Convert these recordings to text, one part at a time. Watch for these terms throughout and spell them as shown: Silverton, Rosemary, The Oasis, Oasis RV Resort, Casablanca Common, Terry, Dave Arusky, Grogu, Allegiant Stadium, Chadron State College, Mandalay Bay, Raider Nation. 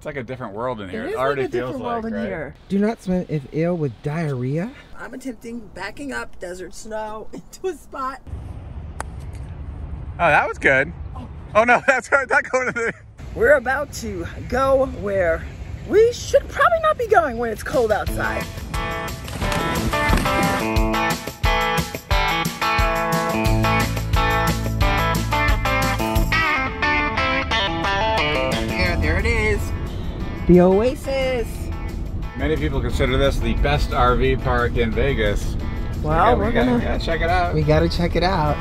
It's like a different world in here. It already feels like, right? Do not swim if ill with diarrhea. I'm attempting backing up desert snow into a spot. Oh, that was good. Oh no, that's right, not going to the... We're about to go where we should probably not be going when it's cold outside. There it is. The Oasis. Many people consider this the best RV park in Vegas. Well, we gotta check it out. We gotta check it out.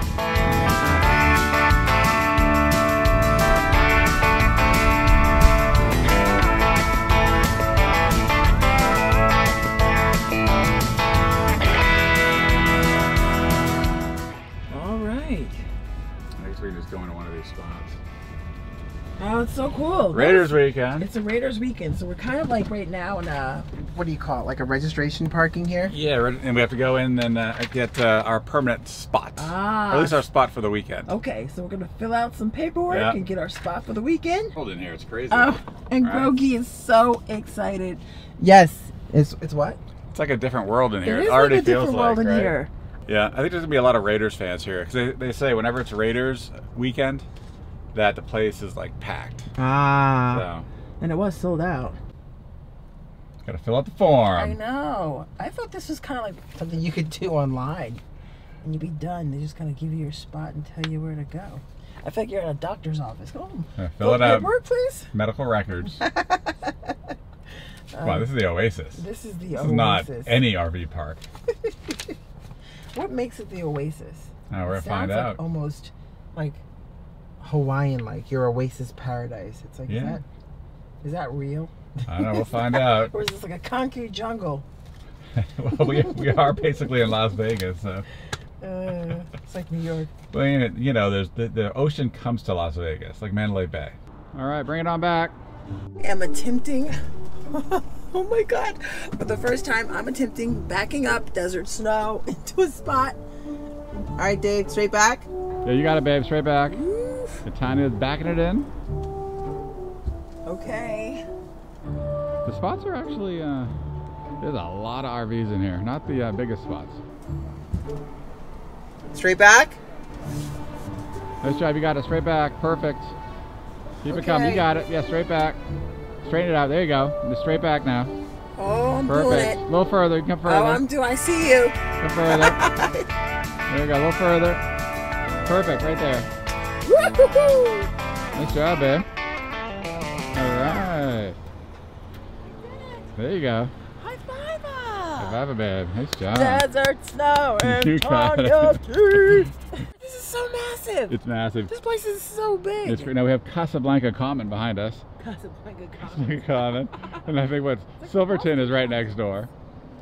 Oh, it's so cool. Raiders weekend. It's a Raiders weekend, so we're kind of like right now in a, what do you call it, like a registration parking here? Yeah, and we have to go in and get our permanent spot. Ah. Or at least our spot for the weekend. Okay, so we're going to fill out some paperwork and get our spot for the weekend. Hold in here, it's crazy. And Grogi is so excited. Yes. It's what? It's like a different world in here. It already like a feels different world like, in right? here. Yeah, I think there's going to be a lot of Raiders fans here. Because they say whenever it's Raiders weekend, that the place is like packed. Ah. So. And it was sold out. Gotta fill out the form. I know. I thought this was kind of like something you could do online. And you'd be done. They just kind of give you your spot and tell you where to go. I feel like you're in a doctor's office. Go home. Fill it out. Work, please. Medical records. Wow, this is the Oasis. This is the Oasis. This is not any RV park. What makes it the Oasis? Now we're gonna find out. Like almost like Hawaiian, like your Oasis paradise. It's like, is that real? I don't know, we'll find out. Or is this like a concrete jungle? Well, we are basically in Las Vegas, so. It's like New York. Well, you know, there's the ocean comes to Las Vegas, like Mandalay Bay. All right, bring it on back. I'm attempting, oh my God. For the first time, I'm attempting backing up desert snow into a spot. All right, Dave, straight back? Yeah, you got it, babe, straight back. Tanya is backing it in. Okay. The spots are actually, there's a lot of RVs in here. Not the biggest spots. Straight back? Nice job, you got it. Straight back, perfect. Keep it coming, you got it. Yeah, straight back. Straighten it out, there you go. Just straight back now. Oh, I'm perfect. Doing it. A little further, you can come further. Oh, I see you. Come further. There you go, a little further. Perfect, right there. Woo-hoo-hoo. Nice job, babe. Alright. There you go. High five! High five, babe. Nice job. Desert snow and Tanya trees. This is so massive. It's massive. This place is so big. It's great. Now we have Casablanca Common behind us. Casablanca Common. Casablanca Common. And I think what Silverton is right next door.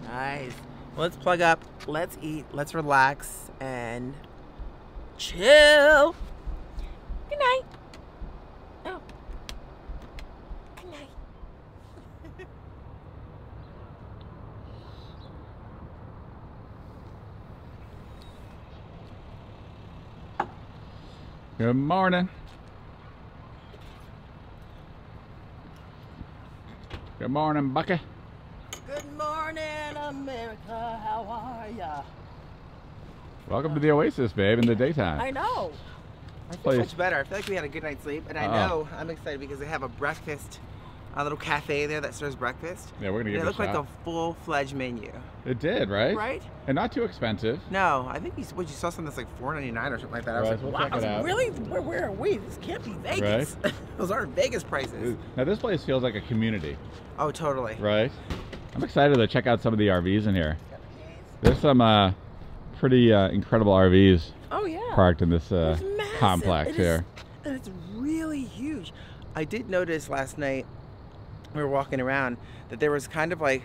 Nice. Let's plug up. Let's eat. Let's relax and chill. Good night. Oh. Good night. Good morning. Good morning, Bucky. Good morning, America. How are ya? Welcome to the Oasis, babe, in the daytime. I know. I feel much better. I feel like we had a good night's sleep, and I know I'm excited because they have a breakfast, a little cafe there that serves breakfast. Yeah, we're gonna give it a shot. It looked like a full-fledged menu. It did, right? Right. And not too expensive. No, I think you saw something that's like $4.99 or something like that. Right, I was like, wow, really? Where are we? This can't be Vegas. Right? Those aren't Vegas prices. Now this place feels like a community. Oh, totally. Right. I'm excited to check out some of the RVs in here. There's some pretty incredible RVs. Oh yeah. Parked in this. Complex here. And it's really huge. I did notice last night we were walking around that there was kind of like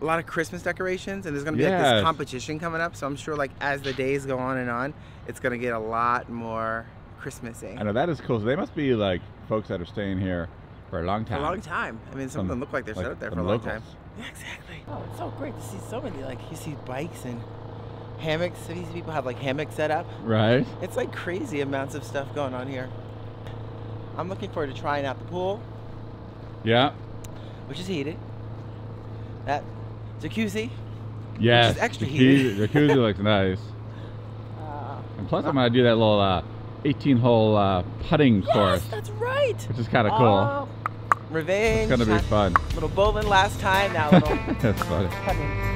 a lot of Christmas decorations, and there's gonna be like this competition coming up, so I'm sure like as the days go on and on, it's gonna get a lot more Christmassy. I know, that is cool. So they must be like folks that are staying here for a long time. A long time. I mean, some of them look like they're set up there for a long time. Yeah, exactly. Oh, it's so great to see so many, like you see bikes and hammocks. These people have like hammocks set up. Right. It's like crazy amounts of stuff going on here. I'm looking forward to trying out the pool. Yeah. Which is heated. That jacuzzi. Yeah. Which is extra heated. Jacuzzi looks nice. And plus, I'm gonna do that little 18-hole putting course. Yes, that's right. Which is kind of cool. Revenge. It's gonna be fun. Little bowling last time. Now little. That's funny. Putting.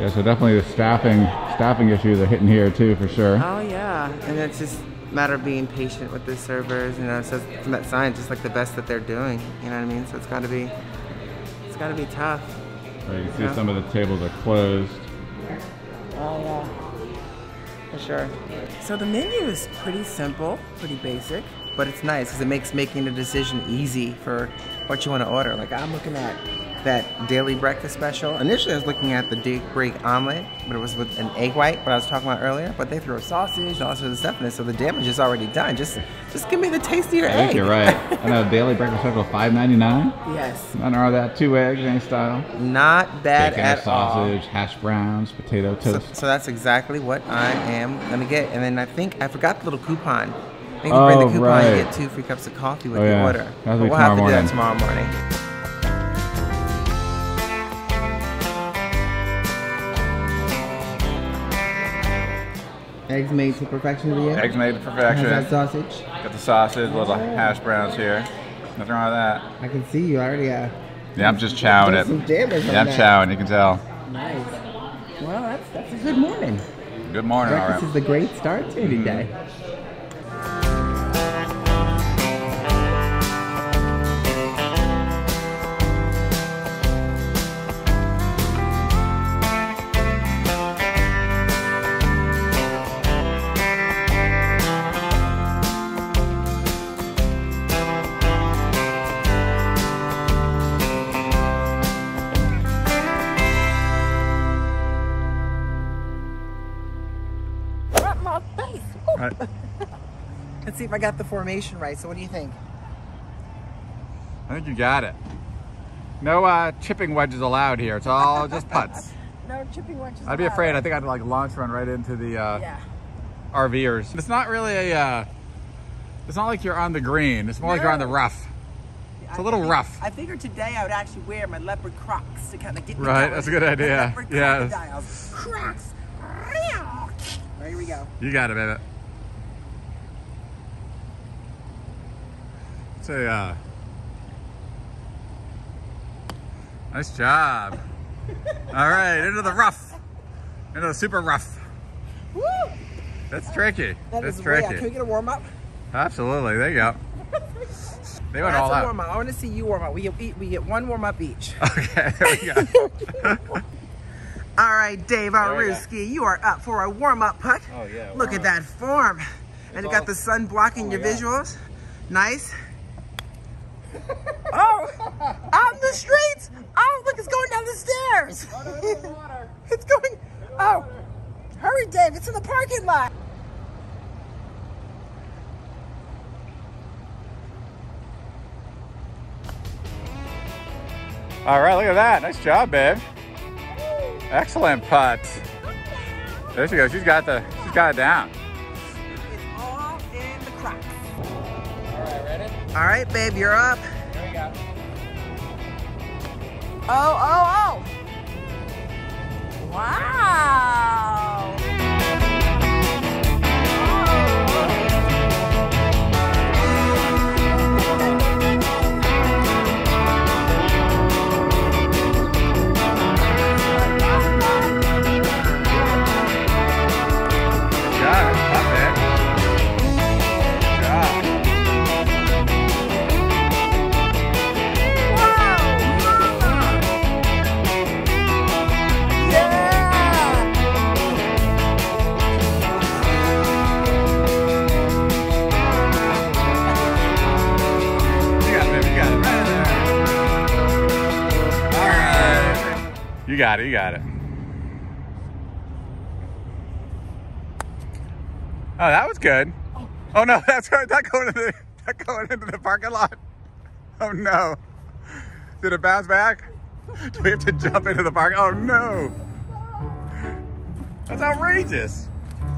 Yeah, so definitely the staffing issues are hitting here too, for sure. Oh yeah, and it's just a matter of being patient with the servers. You know, it says in that sign, just like the best that they're doing. You know what I mean? So it's got to be tough. Well, you can see some of the tables are closed. Oh yeah, for sure. So the menu is pretty simple, pretty basic, but it's nice because it makes making a decision easy for what you want to order. Like I'm looking at that daily breakfast special. Initially I was looking at the day break omelet, but it was with an egg white, what I was talking about earlier, but they threw a sausage and all sorts of stuff in it, so the damage is already done. Just give me the tastier egg. I think you're right. I know, daily breakfast special, $5.99? Yes. None are that, 2 eggs, any style. Not bad Bacon, at sausage, all. Hash browns, potato toast. So that's exactly what I am gonna get. And then I think, I forgot the little coupon. I think you bring the coupon and get 2 free cups of coffee with your order. But we'll have to do that tomorrow morning. Eggs made to perfection of the egg? Eggs made to perfection. How's that sausage? Got the sausage, a little hash browns here. Nothing wrong with that. I can see you already. Yeah, I'm just chowing it. Some damage on that. I'm chowing, you can tell. Nice. Well, that's a good morning. Good morning, all right. This is a great start to the day. Let's see if I got the formation right. So what do you think? I think you got it. No chipping wedges allowed here. It's all just putts. No chipping wedges allowed. I'd be afraid. I think I'd like launch run right into the RVers. It's not really a, it's not like you're on the green. It's more like you're on the rough. It's a little rough. I figured today I would actually wear my leopard Crocs to kind of get right, that's a good idea. Yeah. Crocs. Right, here we go. You got it, baby. Nice job. All right, into the rough. Into the super rough. Woo! That's tricky. That's tricky. Can we get a warm up? Absolutely. There you go. They went all out. Warm up. I want to see you warm up. We get 1 warm up each. Okay. There we go. All right, Dave Arusky, you are up for a warm up putt. Oh yeah. Look at that form. And it got the sun blocking your visuals. Nice. Oh, on the streets! Oh, look, it's going down the stairs! Oh, no, it's in the water. It's going, oh, hurry, Dave, it's in the parking lot. All right, look at that, nice job, babe. Excellent putt. There she goes, she's got it down. It's all in the cracks. All right, babe, you're up. Here we go. Oh, oh, oh. Wow. You got it, you got it. Oh, that was good. Oh no, that's right. That going into the parking lot. Oh no. Did it bounce back? Do we have to jump into the park? Oh no. That's outrageous.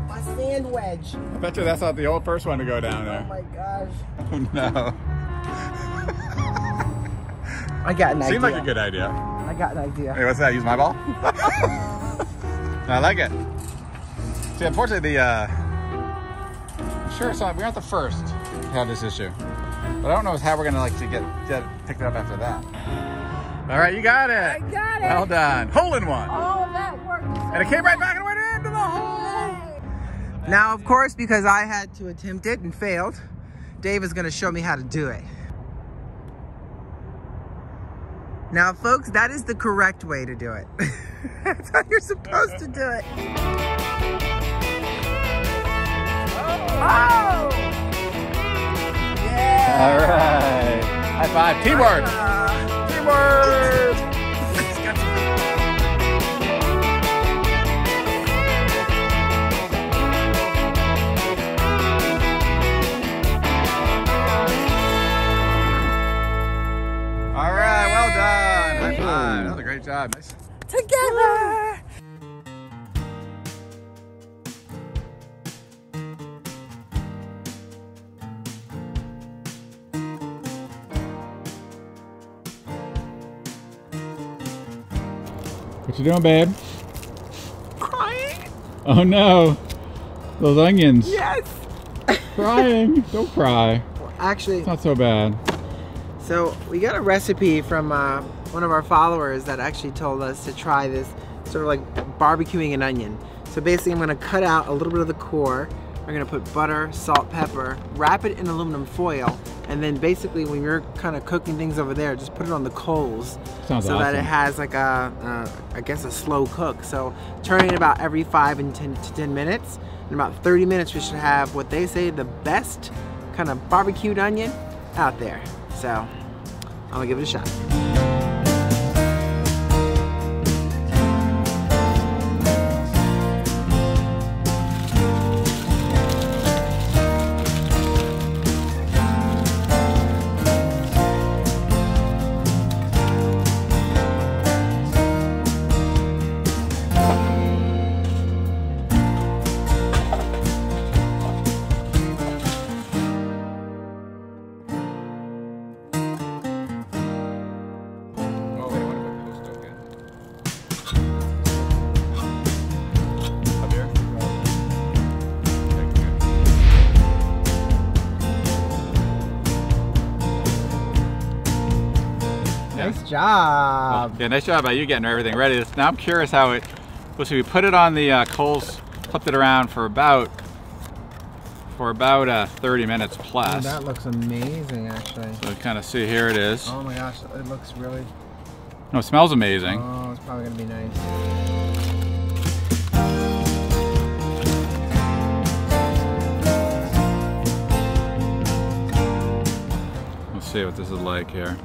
My sand wedge. I bet you that's not the old first one to go down there. Oh my gosh. Oh no. I got an idea. Seemed like a good idea. I got an idea. Hey, what's that? Use my ball? I like it. See, unfortunately, the insurance on, we aren't the first to have this issue. But I don't know how we're gonna like to get picked up after that. All right, you got it. I got it. Well done. Hole in one. Oh, that worked. And it came right back and went into the hole. Now, of course, because I had to attempt it and failed, Dave is gonna show me how to do it. Now, folks, that is the correct way to do it. That's how you're supposed to do it. Oh! Yeah! All right. High five. Teamwork. Teamwork. Great job. Nice. Together! What you doing, babe? Crying. Oh no. Those onions. Yes. Crying. Don't cry. Well, actually, it's not so bad. So we got a recipe from one of our followers that actually told us to try this, sort of like barbecuing an onion. So basically I'm gonna cut out a little bit of the core, I'm gonna put butter, salt, pepper, wrap it in aluminum foil, and then basically when you're kind of cooking things over there, just put it on the coals. Sounds so awesome. That it has like a, I guess a slow cook. So turning it about every 5 to 10 minutes. In about 30 minutes we should have what they say the best kind of barbecued onion out there. So I'm gonna give it a shot. Nice job. Yeah, nice job by you getting everything ready. Now I'm curious how it, let's see, we put it on the coals, flipped it around for about 30 minutes plus. Oh, that looks amazing actually. So kind of see, here it is. Oh my gosh, it looks really. No, it smells amazing. Oh, it's probably gonna be nice. Let's see what this is like here.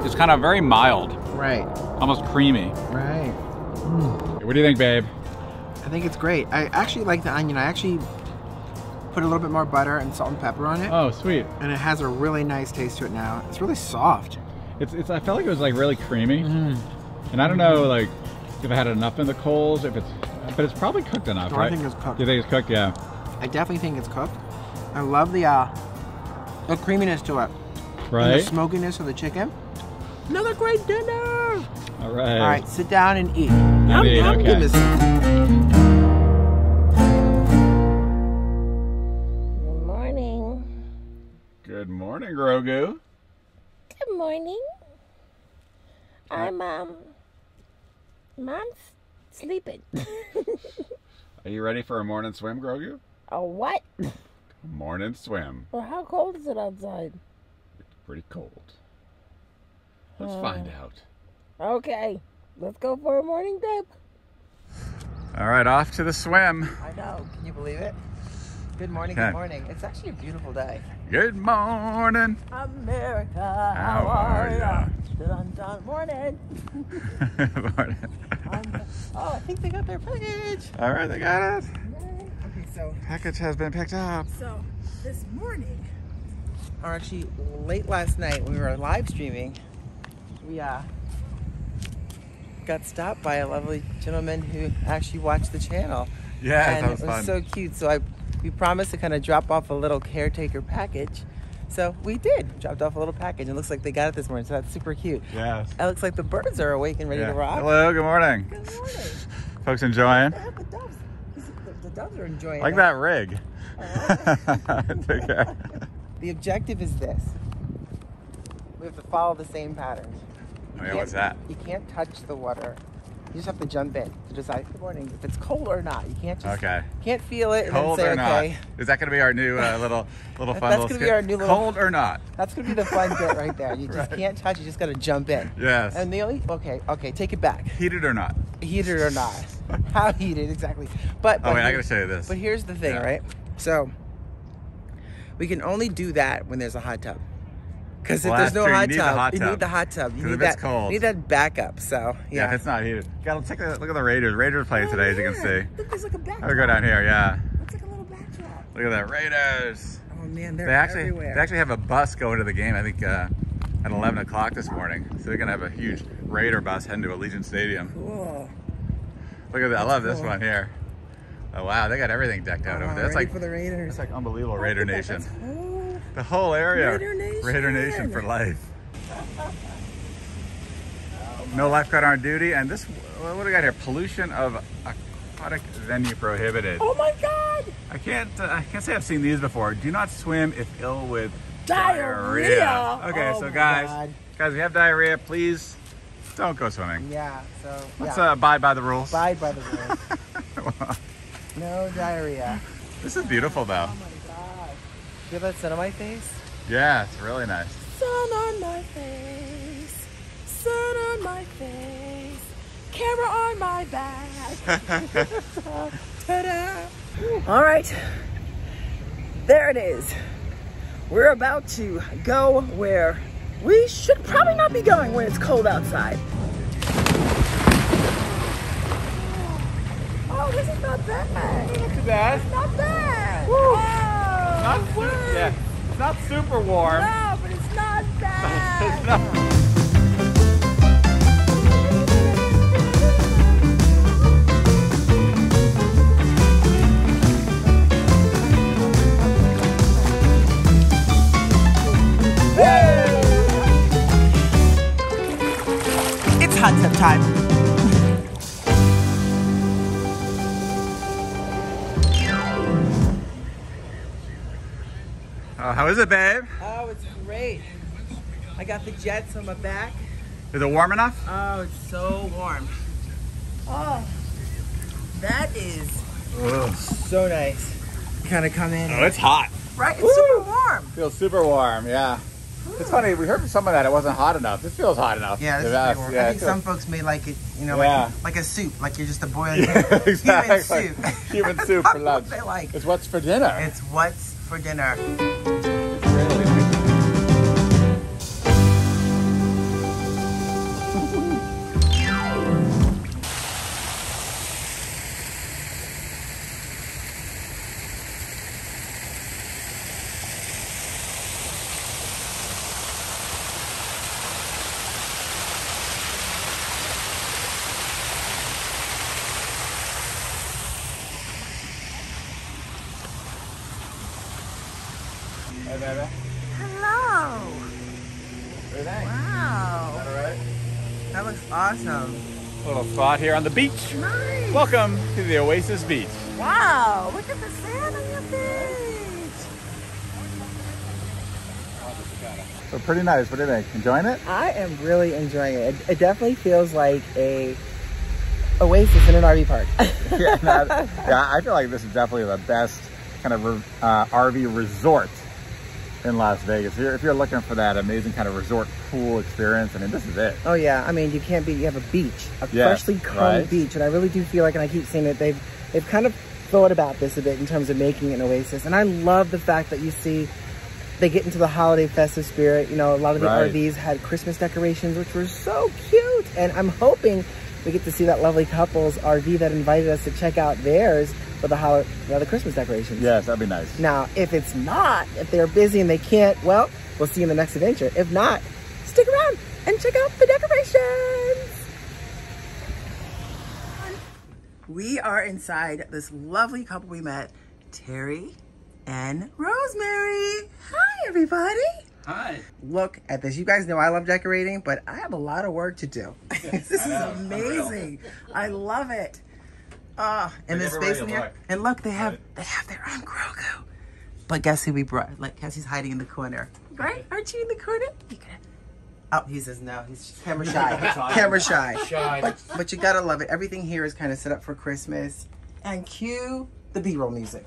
It's kind of very mild. Right. Almost creamy. Right. Mm. What do you think, babe? I think it's great. I actually like the onion. I actually put a little bit more butter and salt and pepper on it. Oh, sweet. And it has a really nice taste to it now. It's really soft. It's I felt like it was like really creamy. Mm. And I don't know like if I had enough in the coals, but it's probably cooked enough, right? I think it's cooked. You think it's cooked, yeah. I definitely think it's cooked. I love the creaminess to it. Right. And the smokiness of the chicken. Another great dinner! All right. All right, sit down and eat. I'm okay. Goodness. Good morning. Good morning, Grogu. Good morning. I'm, mom's sleeping. Are you ready for a morning swim, Grogu? A what? A morning swim. Well, how cold is it outside? It's pretty cold. Let's find out. Okay, let's go for a morning dip. All right, off to the swim. I know, can you believe it? Good morning, okay. Good morning. It's actually a beautiful day. Good morning, America. How are ya? Morning. Morning. Oh, I think they got their package. All right, they got it. Okay, so package has been picked up. So this morning, or actually late last night when we were live streaming, we got stopped by a lovely gentleman who actually watched the channel. Yeah, and that was fun. It was so cute. So we promised to kind of drop off a little caretaker package. So we did. Dropped off a little package. It looks like they got it this morning, so that's super cute. Yes. It looks like the birds are awake and ready to rock. Hello, good morning. Good morning. Folks enjoying? The doves. The doves are enjoying. Like that rig. Take care. The objective is this. We have to follow the same pattern. Oh yeah, what's that? You can't touch the water. You just have to jump in to decide good morning if it's cold or not. You can't just can't feel it cold and then say or okay. Not. Is that going to be our new little fun? That's going to be our new little cold or not. That's going to be the fun bit right there. You just can't touch. You just got to jump in. Yes. And the only okay, take it back. Heated or not. Heated or not. How heated exactly? But oh wait, I got to show you this. But here's the thing, right? So we can only do that when there's a hot tub. Because if there's no hot tub, you need the hot tub. You need that. You need that backup. So yeah, if it's not heated. Gotta take a look at the Raiders. Raiders playing today, as you can see. Look, there's like a backdrop. I'll go down here. Yeah. Looks like a little backdrop. Look at that Raiders. Oh man, they're everywhere. They actually have a bus going to the game. I think at 11 o'clock this morning. So they're gonna have a huge Raider bus heading to Allegiant Stadium. Cool. Look at that. I love this one here. Oh wow, they got everything decked out over there. It's like for the Raiders. It's like unbelievable Raider Nation. The whole area. Raider Nation. Raider Nation for life. No lifeguard on duty. And this, what do we got here? Pollution of aquatic venue prohibited. Oh my God! I can't say I've seen these before. Do not swim if ill with diarrhea. Okay, so guys, if you have diarrhea, please don't go swimming. Yeah. So let's abide by the rules. Abide by the rules. No diarrhea. This is beautiful though. Do you have that sun on my face? Yeah, it's really nice. Sun on my face, sun on my face, camera on my back. Ta-da. All right, there it is. We're about to go where we should probably not be going when it's cold outside. Oh, this is not bad. Look at that. It's not bad. Woo. Oh. It's not super warm. No, but it's not bad. It's not. Woo! It's hot tub time. How is it, babe? Oh, it's great. I got the jets on my back. Is it warm enough? Oh, it's so warm. Oh, that is so nice. Kind of come in. Oh, it's hot. Right? It's super warm. Feels super warm, yeah. It's funny, we heard from someone that it wasn't hot enough. This feels hot enough. Yeah, this is warm. Yeah, I think some folks may like it, you know, like a soup, like you're just a boiling human soup. Like human soup for lunch. What they like. It's what's for dinner. It's what's for dinner. Hey, baby. Hello. What do you think? Wow. Is that all right? That looks awesome. A little spot here on the beach. Nice. Welcome to the Oasis Beach. Wow. Look at the sand on the beach. So pretty nice. What do you think? Enjoying it? I am really enjoying it. It definitely feels like a oasis in an RV park. I feel like this is definitely the best kind of RV resort in Las Vegas. If you're looking for that amazing kind of resort pool experience, I mean, this is it. Oh yeah, I mean, you have a beach, a freshly combed beach, and I really do feel like, and I keep saying it, they've kind of thought about this a bit in terms of making it an oasis, and I love the fact that you see they get into the holiday festive spirit. You know, a lot of the RVs had Christmas decorations, which were so cute. And I'm hoping we get to see that lovely couple's RV that invited us to check out theirs for the holiday, you know, the Christmas decorations. Yes, that'd be nice. Now, if it's not, if they're busy and they can't, well, we'll see you in the next adventure. If not, stick around and check out the decorations. We are inside this lovely couple we met, Terry and Rosemary. Hi, everybody. Hi. Look at this. You guys know I love decorating, but I have a lot of work to do. Yes, this is amazing. I love it. And this space in here. And look, they have their own Grogu. But guess who we brought? Like, Cassie's hiding in the corner. Right? Aren't you in the corner? You can... Oh, he says no. He's camera shy. Camera shy. But you gotta love it. Everything here is kind of set up for Christmas. And cue the B-roll music.